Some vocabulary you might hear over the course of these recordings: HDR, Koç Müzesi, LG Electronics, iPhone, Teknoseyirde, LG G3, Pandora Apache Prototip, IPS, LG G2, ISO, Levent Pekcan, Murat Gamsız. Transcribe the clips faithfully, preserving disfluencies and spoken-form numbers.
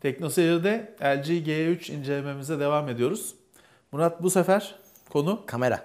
Teknoseyirde L G G üç incelememize devam ediyoruz. Murat, bu sefer konu? Kamera.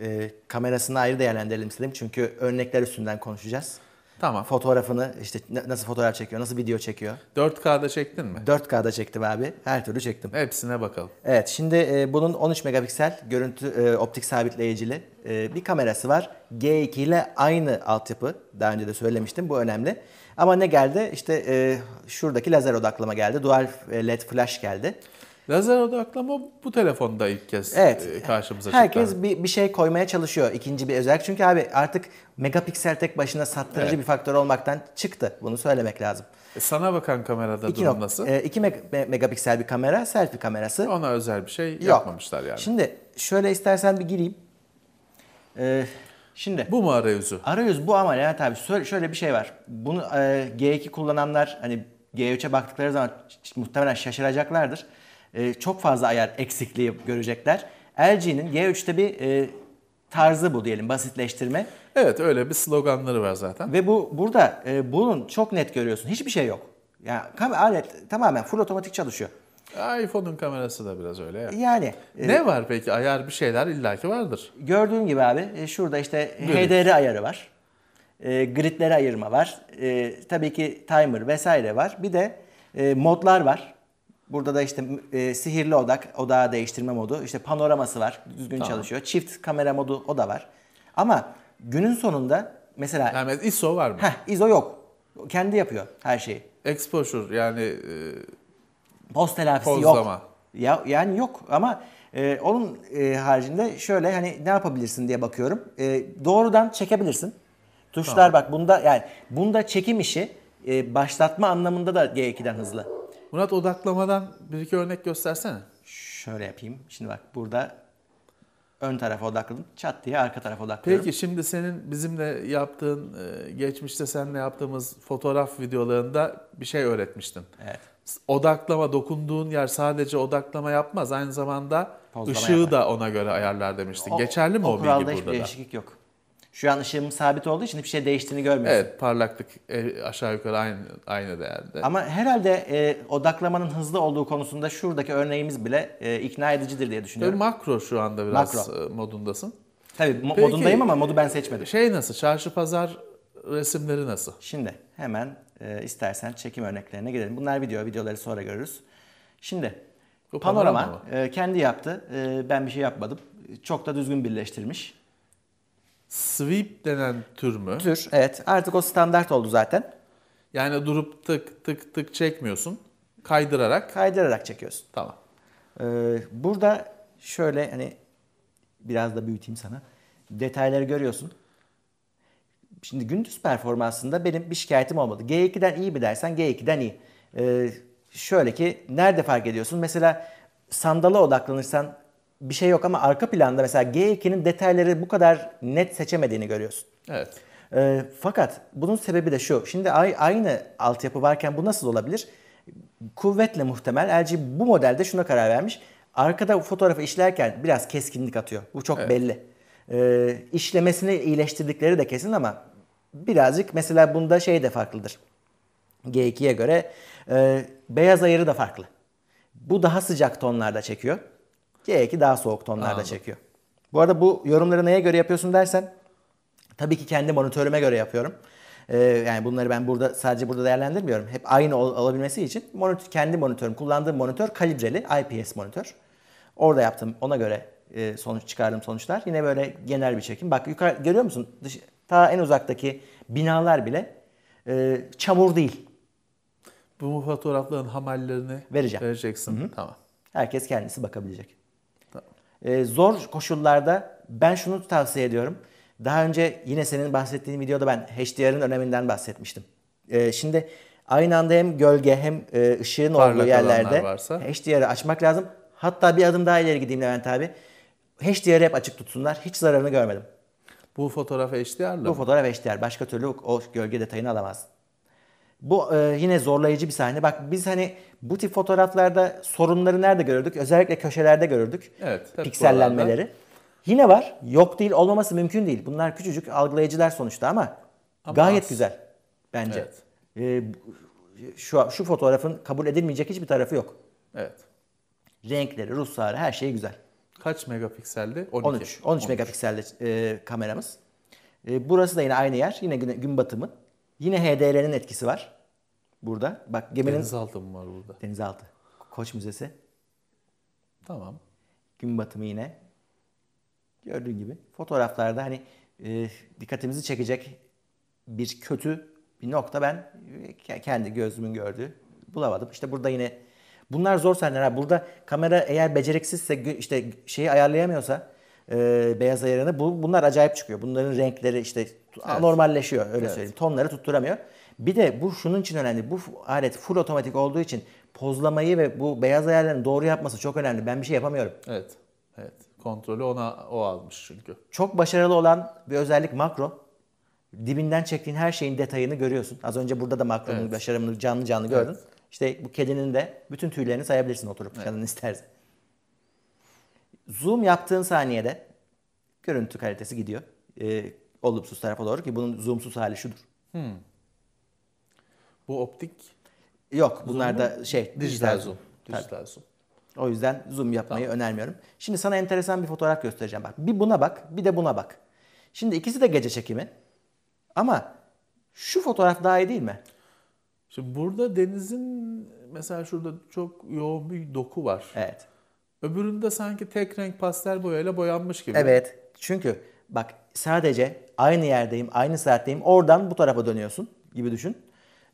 Ee, kamerasını ayrı değerlendirelim istedim çünkü örnekler üstünden konuşacağız. Tamam. Fotoğrafını, işte nasıl fotoğraf çekiyor, nasıl video çekiyor. dört K'da çektin mi? dört K'da çektim abi. Her türlü çektim. Hepsine bakalım. Evet, şimdi e, bunun on üç megapiksel görüntü e, optik sabitleyicili e, bir kamerası var. G iki ile aynı altyapı. Daha önce de söylemiştim, bu önemli. Ama ne geldi? İşte e, şuradaki lazer odaklama geldi. Dual led flash geldi. Lazer odaklama bu telefonda ilk kez evet, karşımıza çıktı. Herkes bir, bir şey koymaya çalışıyor, ikinci bir özellik. Çünkü abi artık megapiksel tek başına sattırıcı evet. bir faktör olmaktan çıktı. Bunu söylemek lazım. Sana bakan kamerada iki durum nasıl? iki me megapiksel bir kamera, selfie kamerası. Ona özel bir şey yok. Yapmamışlar yani. Şimdi şöyle istersen bir gireyim. Ee, şimdi bu mu arayüzü? Arayüz bu ama Levent abi şöyle bir şey var. Bunu e, G iki kullananlar hani G üç'e baktıkları zaman muhtemelen şaşıracaklardır. Ee, çok fazla ayar eksikliği görecekler. L G'nin G üç'te bir e, tarzı bu diyelim, basitleştirme. Evet, öyle bir sloganları var zaten. Ve bu burada e, bunun çok net görüyorsun. Hiçbir şey yok. Yani alet tamamen full otomatik çalışıyor. iPhone'un kamerası da biraz öyle ya. Yani. E, ne var peki? Ayar bir şeyler illaki vardır. Gördüğün gibi abi e, şurada işte H D R ayarı var. E, gridlere ayırma var. E, tabii ki timer vesaire var. Bir de e, modlar var. Burada da işte e, sihirli odak, odağı değiştirme modu, işte panoraması var, düzgün tamam. çalışıyor. Çift kamera modu o da var. Ama günün sonunda mesela... Yani I S O var mı? Heh, I S O yok. Kendi yapıyor her şeyi. Exposure yani... E, poz telafisi pozlama. Yok. Ya, yani yok ama e, onun e, haricinde şöyle hani ne yapabilirsin diye bakıyorum. E, doğrudan çekebilirsin. Tuşlar tamam. bak bunda yani bunda çekim işi e, başlatma anlamında da G iki'den hızlı. Murat, odaklamadan bir iki örnek göstersene. Şöyle yapayım. Şimdi bak burada ön tarafa odakladım. Çat diye arka tarafa odaklıyorum. Peki şimdi senin bizimle yaptığın, geçmişte seninle yaptığımız fotoğraf videolarında bir şey öğretmiştin. Evet. Odaklama, dokunduğun yer sadece odaklama yapmaz. Aynı zamanda pozlama ışığı yapar. Da ona göre ayarlar demiştin. O, Geçerli mi o, o bilgi burada da? O kuralda hiçbir değişiklik yok. Şu an ışığım sabit olduğu için hiçbir şey değiştiğini görmüyorsun. Evet, parlaklık aşağı yukarı aynı, aynı değerde. Ama herhalde e, odaklamanın hızlı olduğu konusunda şuradaki örneğimiz bile e, ikna edicidir diye düşünüyorum. Tabii makro şu anda biraz makro. modundasın. Tabii Peki, modundayım ama modu ben seçmedim. Şey nasıl, çarşı pazar resimleri nasıl? Şimdi hemen e, istersen çekim örneklerine gidelim. Bunlar video, videoları sonra görürüz. Şimdi o panorama, panorama e, kendi yaptı. E, ben bir şey yapmadım. Çok da düzgün birleştirmiş. Sweep denen tür mü? Tür, evet. Artık o standart oldu zaten. Yani durup tık tık tık çekmiyorsun. Kaydırarak. Kaydırarak çekiyorsun. Tamam. Ee, burada şöyle hani biraz da büyüteyim sana. Detayları görüyorsun. Şimdi gündüz performansında benim bir şikayetim olmadı. G iki'den iyi mi dersen G iki'den iyi. Ee, şöyle ki nerede fark ediyorsun? Mesela sandala odaklanırsan bir şey yok ama arka planda mesela G iki'nin detayları bu kadar net seçemediğini görüyorsun. Evet. E, fakat bunun sebebi de şu. Şimdi aynı altyapı varken bu nasıl olabilir? Kuvvetle muhtemel L G bu modelde şuna karar vermiş. Arkada fotoğrafı işlerken biraz keskinlik atıyor. Bu çok evet. belli. E, işlemesini iyileştirdikleri de kesin ama birazcık mesela bunda şey de farklıdır. G iki'ye göre e, beyaz ayarı da farklı. Bu daha sıcak tonlarda çekiyor. G iki daha soğuk tonlarda Anladım. Çekiyor. Bu arada bu yorumları neye göre yapıyorsun dersen, tabii ki kendi monitörüme göre yapıyorum. Ee, yani bunları ben burada sadece burada değerlendirmiyorum. Hep aynı ol, olabilmesi için monitör, kendi monitörüm, kullandığım monitör kalibreli I P S monitör. Orada yaptım, ona göre e, sonuç çıkardığım sonuçlar. Yine böyle genel bir çekim. Bak yukarı görüyor musun? Dış, ta en uzaktaki binalar bile e, çamur değil. Bu fotoğrafların hamallerini Vereceğim. vereceksin. Hı-hı. Tamam. Herkes kendisi bakabilecek. Zor koşullarda ben şunu tavsiye ediyorum. Daha önce yine senin bahsettiğin videoda ben H D R'ın öneminden bahsetmiştim. Şimdi aynı anda hem gölge hem ışığın Parlak olduğu yerlerde H D R'ı açmak lazım. Hatta bir adım daha ileri gideyim Levent abi. H D R'ı hep açık tutsunlar. Hiç zararını görmedim. Bu fotoğraf H D R'lı Bu fotoğraf H D R. Başka türlü o gölge detayını alamazsın. Bu e, yine zorlayıcı bir sahne. Bak biz hani bu tip fotoğraflarda sorunları nerede görürdük? Özellikle köşelerde görürdük. Evet. Piksellenmeleri. Yine var. Yok değil, olmaması mümkün değil. Bunlar küçücük algılayıcılar sonuçta ama, ama gayet az. Güzel bence. Evet. E, şu, şu fotoğrafın kabul edilmeyecek hiçbir tarafı yok. Evet. Renkleri, ruhsarı, her şey güzel. Kaç megapikseldi? on üç. on üç megapikselde e, kameramız. E, burası da yine aynı yer. Yine gün, gün batımı. Yine H D R'nin etkisi var. Burada. Bak geminin... Denizaltı mı var burada? Denizaltı. Koç Müzesi. Tamam. Gün batımı yine. Gördüğün gibi. Fotoğraflarda hani e, dikkatimizi çekecek bir kötü bir nokta ben e, kendi gözümün gördüğü bulamadım. İşte burada yine... Bunlar zor sahneler. Burada kamera eğer beceriksizse, işte şeyi ayarlayamıyorsa e, beyaz ayarını, bu, bunlar acayip çıkıyor. Bunların renkleri işte evet. normalleşiyor öyle evet. söyleyeyim. Tonları tutturamıyor. Bir de bu şunun için önemli. Bu alet full otomatik olduğu için pozlamayı ve bu beyaz ayarlarını doğru yapması çok önemli. Ben bir şey yapamıyorum. Evet. Evet. Kontrolü ona o almış çünkü. Çok başarılı olan bir özellik makro. Dibinden çektiğin her şeyin detayını görüyorsun. Az önce burada da makronun evet. başarımını canlı canlı gördün. Evet. İşte bu kedinin de bütün tüylerini sayabilirsin oturup evet. canını istersen. Zoom yaptığın saniyede görüntü kalitesi gidiyor. Ee, olumsuz tarafa doğru ki bunun zoomsuz hali şudur. Hmm. Bu optik? Yok, bunlar da şey dijital, dijital zoom. Dijital zoom. O yüzden zoom yapmayı tamam. önermiyorum. Şimdi sana enteresan bir fotoğraf göstereceğim. Bak, bir buna bak, bir de buna bak. Şimdi ikisi de gece çekimi. Ama şu fotoğraf daha iyi değil mi? Şimdi burada denizin mesela şurada çok yoğun bir doku var. Evet. Öbüründe sanki tek renk pastel boyayla boyanmış gibi. Evet. Çünkü bak sadece aynı yerdeyim, aynı saatteyim. Oradan bu tarafa dönüyorsun gibi düşün.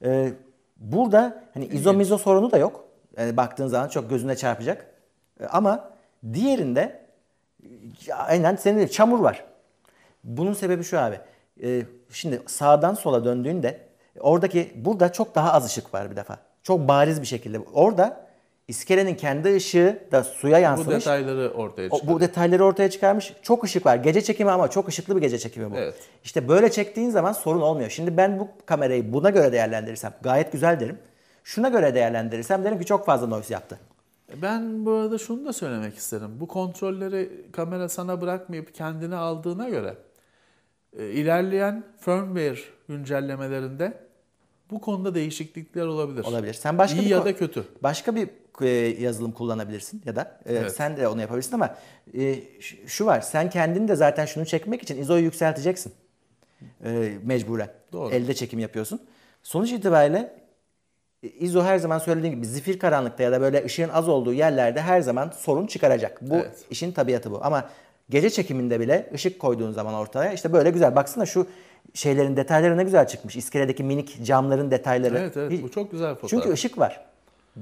Ee, burada hani izomizo sorunu da yok. Yani baktığın zaman çok gözüne çarpacak. Ama diğerinde aynen senin de çamur var. Bunun sebebi şu abi. Ee, şimdi sağdan sola döndüğünde oradaki, burada çok daha az ışık var bir defa. Çok bariz bir şekilde. Orada iskelenin kendi ışığı da suya yansımış. Bu detayları ortaya çıkarmış. Bu detayları ortaya çıkarmış. Çok ışık var. Gece çekimi ama çok ışıklı bir gece çekimi bu. Evet. İşte böyle çektiğin zaman sorun olmuyor. Şimdi ben bu kamerayı buna göre değerlendirirsem gayet güzel derim. Şuna göre değerlendirirsem derim ki çok fazla noise yaptı. Ben bu arada şunu da söylemek isterim. Bu kontrolleri kamera sana bırakmayıp kendine aldığına göre ilerleyen firmware güncellemelerinde bu konuda değişiklikler olabilir. Olabilir. Sen başka İyi bir ya da kötü. Başka bir yazılım kullanabilirsin ya da evet. e, sen de onu yapabilirsin ama e, şu var. Sen kendini de zaten şunu çekmek için izoyu yükselteceksin. E, mecburen. Doğru. Elde çekim yapıyorsun. Sonuç itibariyle izo her zaman söylediğim gibi zifir karanlıkta ya da böyle ışığın az olduğu yerlerde her zaman sorun çıkaracak. Bu evet. işin tabiatı bu. Ama gece çekiminde bile ışık koyduğun zaman ortaya işte böyle güzel. Baksana şu şeylerin detayları ne güzel çıkmış. İskeledeki minik camların detayları. Evet evet, bu çok güzel fotoğraf. Çünkü ışık var.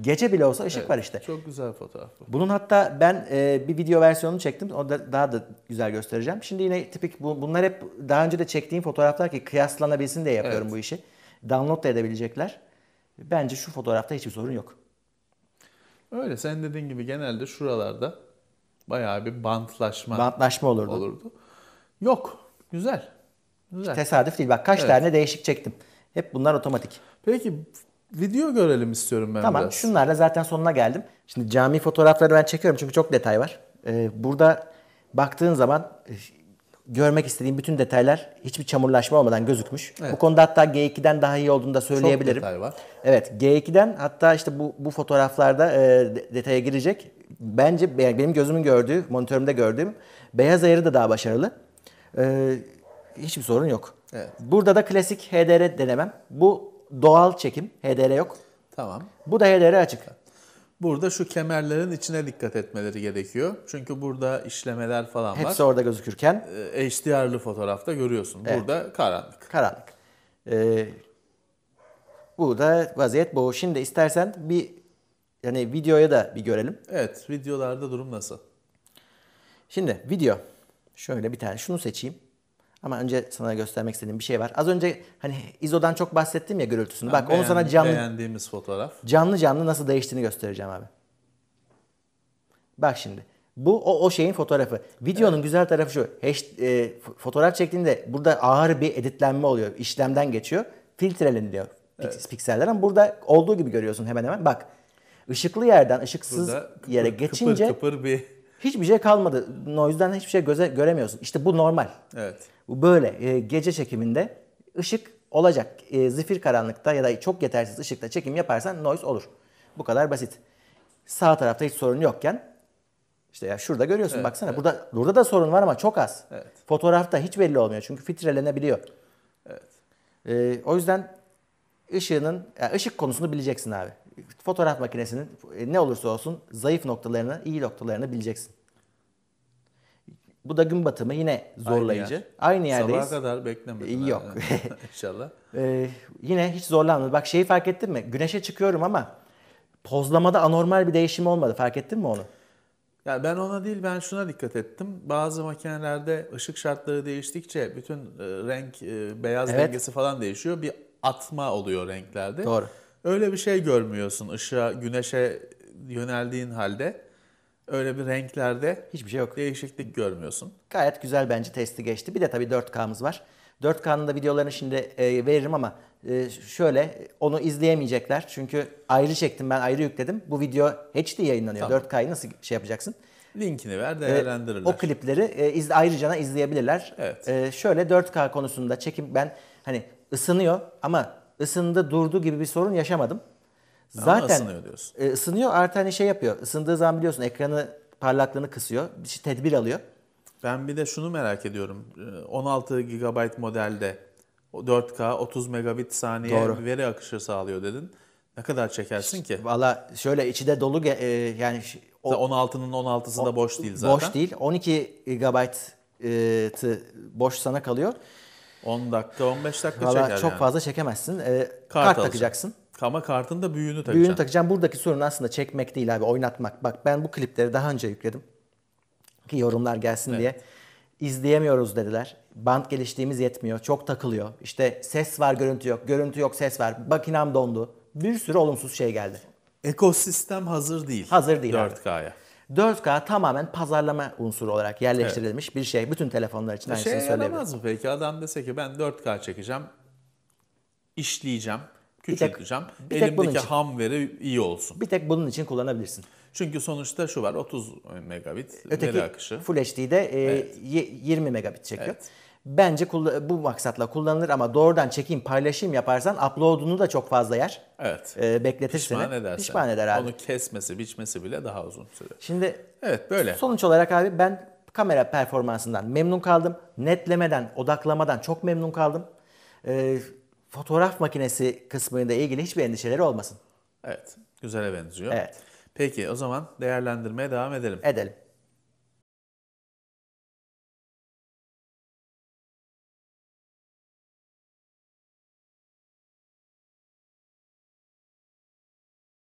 Gece bile olsa ışık evet, var işte. Çok güzel fotoğraf. Bunun hatta ben e, bir video versiyonunu çektim. O da daha da güzel göstereceğim. Şimdi yine tipik bu, bunlar hep daha önce de çektiğim fotoğraflar ki kıyaslanabilsin diye yapıyorum evet. bu işi. Download da edebilecekler. Bence şu fotoğrafta hiçbir sorun yok. Öyle, sen dediğin gibi genelde şuralarda bayağı bir bantlaşma, bantlaşma olurdu. olurdu. Yok. Güzel. Güzel. Tesadüf değil. Bak kaç evet. tane değişik çektim. Hep bunlar otomatik. Peki video görelim istiyorum ben tamam, biraz. Tamam. Şunlarla zaten sonuna geldim. Şimdi cami fotoğrafları ben çekiyorum çünkü çok detay var. Ee, burada baktığın zaman görmek istediğim bütün detaylar hiçbir çamurlaşma olmadan gözükmüş. Evet. Bu konuda hatta G iki'den daha iyi olduğunu da söyleyebilirim. Çok detay var. Evet. G iki'den hatta işte bu, bu fotoğraflarda e, detaya girecek. Bence benim gözümün gördüğü, monitörümde gördüğüm beyaz ayarı da daha başarılı. Ee, hiçbir sorun yok. Evet. Burada da klasik H D R denemem. Bu doğal çekim. H D R yok. Tamam. Bu da H D R açık. Burada şu kemerlerin içine dikkat etmeleri gerekiyor. Çünkü burada işlemeler falan Hepsi var. Hepsi orada gözükürken. H D R'lı fotoğrafta görüyorsun. Evet. Burada karanlık. Karanlık. Ee, burada vaziyet bu. Şimdi istersen bir yani videoya da bir görelim. Evet, videolarda durum nasıl? Şimdi video. Şöyle bir tane şunu seçeyim. Ama önce sana göstermek istediğim bir şey var. Az önce hani izodan çok bahsettim ya gürültüsünü. Bak onu sana canlı beğendiğimiz fotoğraf. Canlı canlı nasıl değiştiğini göstereceğim abi. Bak şimdi. Bu o, o şeyin fotoğrafı. Videonun evet. güzel tarafı şu. H, e, fotoğraf çektiğinde burada ağır bir editlenme oluyor. İşlemden geçiyor. Filtreleniyor evet. pikseller ama burada olduğu gibi görüyorsun hemen hemen. Bak. Işıklı yerden ışıksız kıpır, yere geçince kıpır kıpır bir... hiçbir şey kalmadı. O yüzden hiçbir şey göze göremiyorsun. İşte bu normal. Evet. Bu böyle. Gece çekiminde ışık olacak. E, zifir karanlıkta ya da çok yetersiz ışıkta çekim yaparsan noise olur. Bu kadar basit. Sağ tarafta hiç sorun yokken işte ya şurada görüyorsun, evet, baksana. Evet. Burada burada da sorun var ama çok az. Evet. Fotoğrafta hiç belli olmuyor çünkü filtrelenebiliyor. Evet. E, o yüzden ışığının, yani ışık konusunu bileceksin abi. Fotoğraf makinesinin ne olursa olsun zayıf noktalarını, iyi noktalarını bileceksin. Bu da gün batımı, yine zorlayıcı. Aynı, yer. Aynı yerdeyiz. Sabaha kadar beklemedim. Yok. İnşallah. Ee, yine hiç zorlanmadım. Bak şeyi fark ettin mi? Güneşe çıkıyorum ama pozlamada anormal bir değişim olmadı. Fark ettin mi onu? Ya ben ona değil, ben şuna dikkat ettim. Bazı makinelerde ışık şartları değiştikçe bütün renk, beyaz, evet, dengesi falan değişiyor. Bir atma oluyor renklerde. Doğru. Öyle bir şey görmüyorsun ışığa, güneşe yöneldiğin halde. Öyle bir renklerde hiçbir şey yok. Değişiklik görmüyorsun. Gayet güzel bence testi geçti. Bir de tabii dört K'mız var. dört K'nın da videolarını şimdi e, veririm ama e, şöyle onu izleyemeyecekler. Çünkü ayrı çektim ben, ayrı yükledim. Bu video H D yayınlanıyor. Tamam. dört K'yı nasıl şey yapacaksın? Linkini ver, değerlendirirler. E, o klipleri e, iz, ayrıca izleyebilirler. Evet. E, şöyle dört K konusunda çekim ben hani ısınıyor ama ısındı durdu gibi bir sorun yaşamadım. Zaten ısınıyor diyorsun. E, ısınıyor artı hani şey yapıyor. Isındığı zaman biliyorsun ekranı parlaklığını kısıyor. Bir şey, tedbir alıyor. Ben bir de şunu merak ediyorum. on altı gigabayt modelde dört K otuz megabit saniye, doğru, veri akışı sağlıyor dedin. Ne kadar çekersin ki? Valla şöyle içi de dolu e, yani on altının on altısı da boş değil zaten. Boş değil. on iki gigabaytı boş sana kalıyor. on dakika on beş dakika vallahi çeker. Valla çok yani fazla çekemezsin. E, kart kart takacaksın. Ama kartın da büyüğünü takacağım. Büyüğünü takacağım. Buradaki sorun aslında çekmek değil abi, oynatmak. Bak ben bu klipleri daha önce yükledim ki yorumlar gelsin, evet, diye. İzleyemiyoruz dediler. Band geliştiğimiz yetmiyor. Çok takılıyor. İşte ses var, görüntü yok. Görüntü yok, ses var. Makinam dondu. Bir sürü olumsuz şey geldi. Ekosistem hazır değil. Hazır değil dört K'ya. dört K tamamen pazarlama unsuru olarak yerleştirilmiş, evet, bir şey. Bütün telefonlar için aynısını şey söyleyebilirim. Şey yaramaz mı peki? Adam dese ki ben dört K çekeceğim, işleyeceğim, küçülteceğim. Bir tek, bir elimdeki tek ham veri iyi olsun. Bir tek bunun için kullanabilirsin. Çünkü sonuçta şu var, otuz megabit öteki veri akışı. Öteki Full H D'de e, evet, yirmi megabit çekiyor. Evet. Bence bu maksatla kullanılır ama doğrudan çekeyim, paylaşayım yaparsan upload'unu da çok fazla yer. Evet. E, bekletir seni. Pişman edersen. Pişman eder abi. Onu kesmesi, biçmesi bile daha uzun süre. Şimdi evet, böyle. Sonuç olarak abi ben kamera performansından memnun kaldım. Netlemeden, odaklamadan çok memnun kaldım. E, Fotoğraf makinesi kısmıyla ilgili hiçbir endişeleri olmasın. Evet, güzele benziyor. Evet. Peki o zaman değerlendirmeye devam edelim. Edelim.